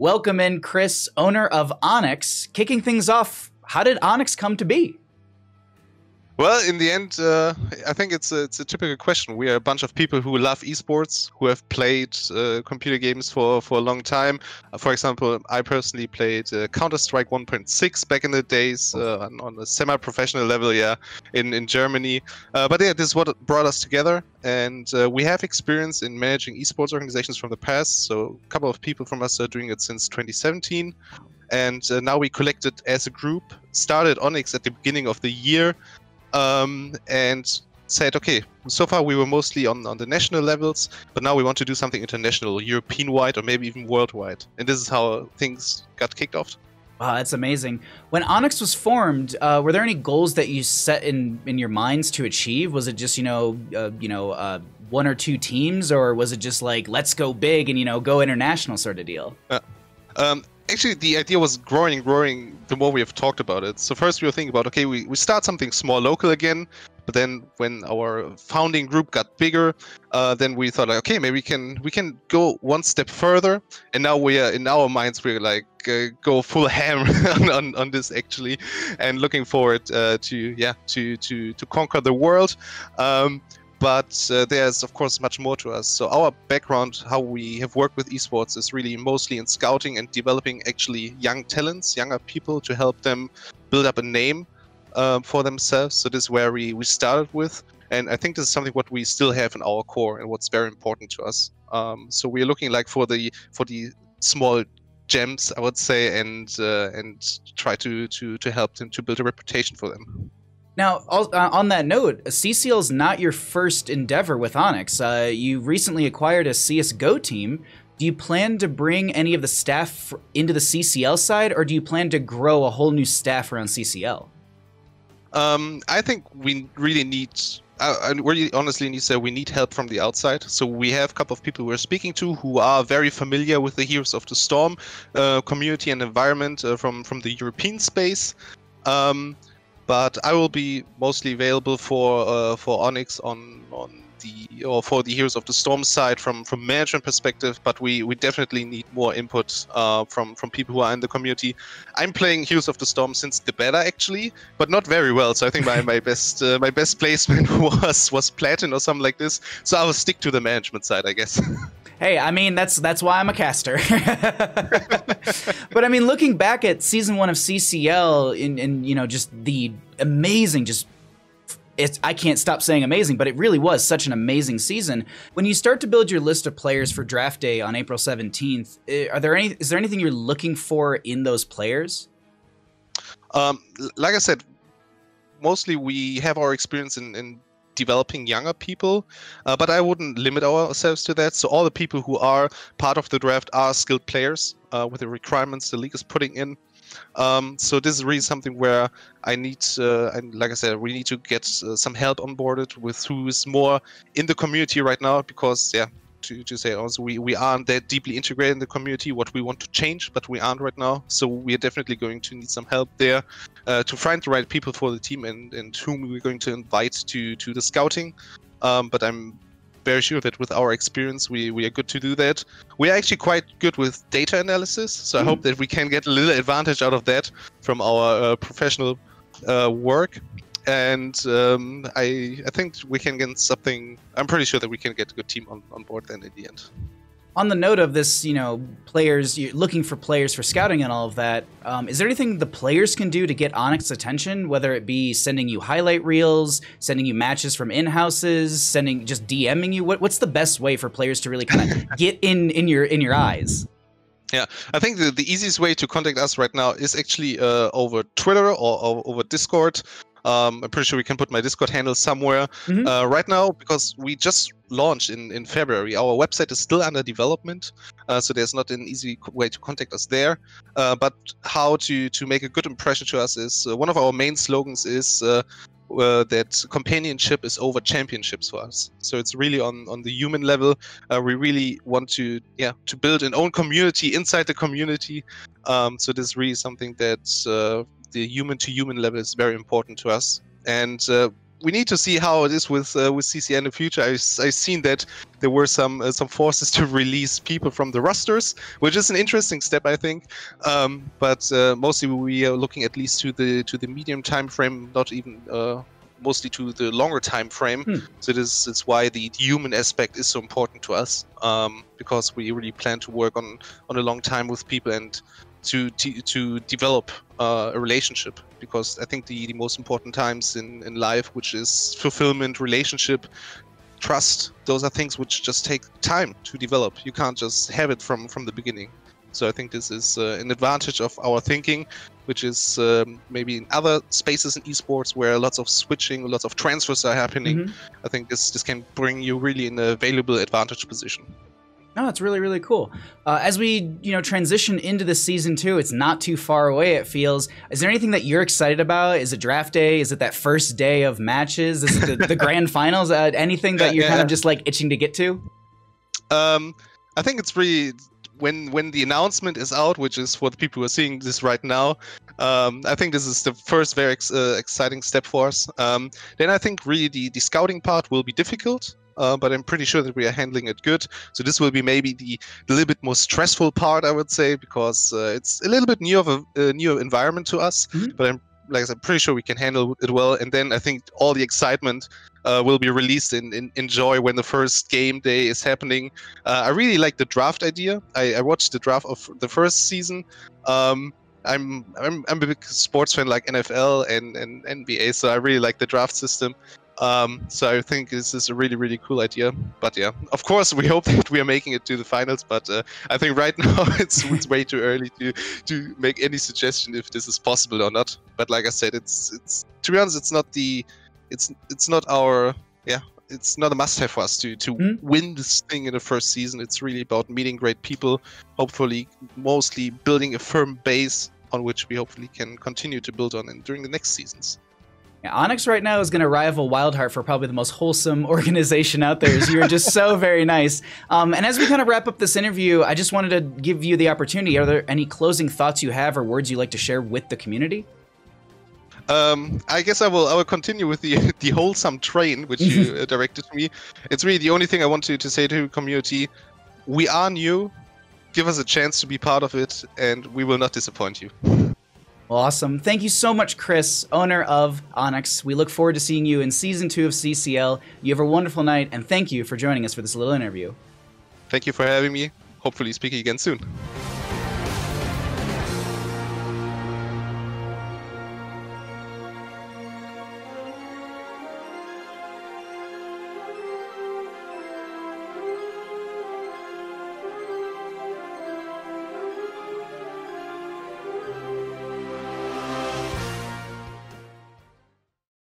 Welcome in Chris, owner of Onyx. Kicking things off, how did Onyx come to be? Well, in the end, I think it's a typical question. We are a bunch of people who love esports, who have played computer games for a long time. For example, I personally played Counter-Strike 1.6 back in the days on a semi-professional level, yeah, in Germany. But yeah, this is what brought us together. And we have experience in managing esports organizations from the past. So a couple of people from us are doing it since 2017. And now we collected as a group, started Onyx at the beginning of the year. And said, okay, so far we were mostly on the national levels, but now we want to do something international, European-wide or maybe even worldwide. And this is how things got kicked off. Wow, that's amazing. When Onyx was formed, were there any goals that you set in your minds to achieve? Was it just, one or two teams, or was it just like, let's go big and, go international sort of deal? Actually, the idea was growing and growing the more we have talked about it. So first we were thinking about, okay, we start something small local again, but then when our founding group got bigger, then we thought, like, okay, maybe we can go one step further. And now we are, in our minds, we're like, go full ham on this actually, and looking forward to conquer the world. But there's, of course, much more to us. So our background, how we have worked with esports, is really mostly in scouting and developing actually young talents, younger people, to help them build up a name for themselves. So this is where we started with. And I think this is something what we still have in our core and what's very important to us. So we're looking like for the small gems, I would say, and try to help them to build a reputation for them. Now, on that note, CCL is not your first endeavor with Onyx. You recently acquired a CSGO team. Do you plan to bring any of the staff into the CCL side, or do you plan to grow a whole new staff around CCL? I think we really need... I honestly need to say we need help from the outside. So we have a couple of people we're speaking to who are very familiar with the Heroes of the Storm community and environment from the European space. But I will be mostly available for Onyx for the Heroes of the Storm side from management perspective. But we definitely need more input from people who are in the community. I'm playing Heroes of the Storm since the beta actually, but not very well. So I think my best placement was Platin or something like this. So I will stick to the management side, I guess. Hey, I mean, that's why I'm a caster. But I mean, looking back at season one of CCL and just the amazing, I can't stop saying amazing, but it really was such an amazing season. When you start to build your list of players for draft day on April 17th, is there anything you're looking for in those players? Like I said, mostly we have our experience in developing younger people, but I wouldn't limit ourselves to that. So all the people who are part of the draft are skilled players with the requirements the league is putting in. So this is really something where I need, and like I said, we need to get some help onboarded with who is more in the community right now, because yeah, to say also we aren't that deeply integrated in the community, what we want to change, but we aren't right now. So we are definitely going to need some help there to find the right people for the team and whom we're going to invite to the scouting. But I'm very sure that with our experience, we are good to do that. We are actually quite good with data analysis, so I hope that we can get a little advantage out of that from our professional work. And I think we can get something. I'm pretty sure that we can get a good team on board then in the end. On the note of this, players, you're looking for players for scouting and all of that, is there anything the players can do to get Onyx's attention, whether it be sending you highlight reels, sending you matches from in-houses, just DMing you? What's the best way for players to really kind of get in your eyes? Yeah, I think the easiest way to contact us right now is actually over Twitter or over Discord. I'm pretty sure we can put my Discord handle somewhere. Right now, because we just launched in February. Our website is still under development, so there's not an easy way to contact us there. But how to make a good impression to us is one of our main slogans is that companionship is over championships for us. So it's really on the human level. We really want to build an own community inside the community. So this is really something that the human-to-human level is very important to us. And we need to see how it is with CCL in the future. I've seen that there were some forces to release people from the rosters, which is an interesting step, I think. But mostly we are looking at least to the medium time frame, not even mostly to the longer time frame. So it's why the human aspect is so important to us, because we really plan to work on a long time with people and to develop a relationship, because I think the most important times in life, which is fulfillment, relationship, trust, those are things which just take time to develop. You can't just have it from the beginning. So I think this is an advantage of our thinking, which is maybe in other spaces in esports where lots of switching, lots of transfers are happening. I think this can bring you really in a valuable advantage position. No, it's really, really cool. As we, transition into this season 2, it's not too far away, it feels. Is there anything that you're excited about? Is it draft day? Is it that first day of matches? Is it the grand finals? Anything that you're kind of just like itching to get to? I think it's really... When the announcement is out, which is for the people who are seeing this right now, I think this is the first very exciting step for us. Then I think really the scouting part will be difficult, but I'm pretty sure that we are handling it good. So this will be maybe the little bit more stressful part, I would say, because it's a little bit new of a new environment to us. But I'm pretty sure we can handle it well. And then I think all the excitement will be released in joy when the first game day is happening. I really like the draft idea. I watched the draft of the first season. I'm a big sports fan, like NFL and NBA, so I really like the draft system. So I think this is a really, really cool idea. But yeah, of course, we hope that we are making it to the finals. But I think right now it's way too early to make any suggestion if this is possible or not. But like I said, it's to be honest, it's not a must-have for us to win this thing in the first season. It's really about meeting great people, hopefully mostly building a firm base on which we hopefully can continue to build on and during the next seasons. Yeah, Onyx right now is going to rival Wildheart for probably the most wholesome organization out there. So you're just so very nice. And as we kind of wrap up this interview, I just wanted to give you the opportunity. Are there any closing thoughts you have or words you'd like to share with the community? I guess I will continue with the wholesome train, which you directed to me. It's really the only thing I want to say to the community. We are new. Give us a chance to be part of it, and we will not disappoint you. Awesome. Thank you so much, Chris, owner of Onyx. We look forward to seeing you in season 2 of CCL. You have a wonderful night, and thank you for joining us for this little interview. Thank you for having me. Hopefully speak again soon.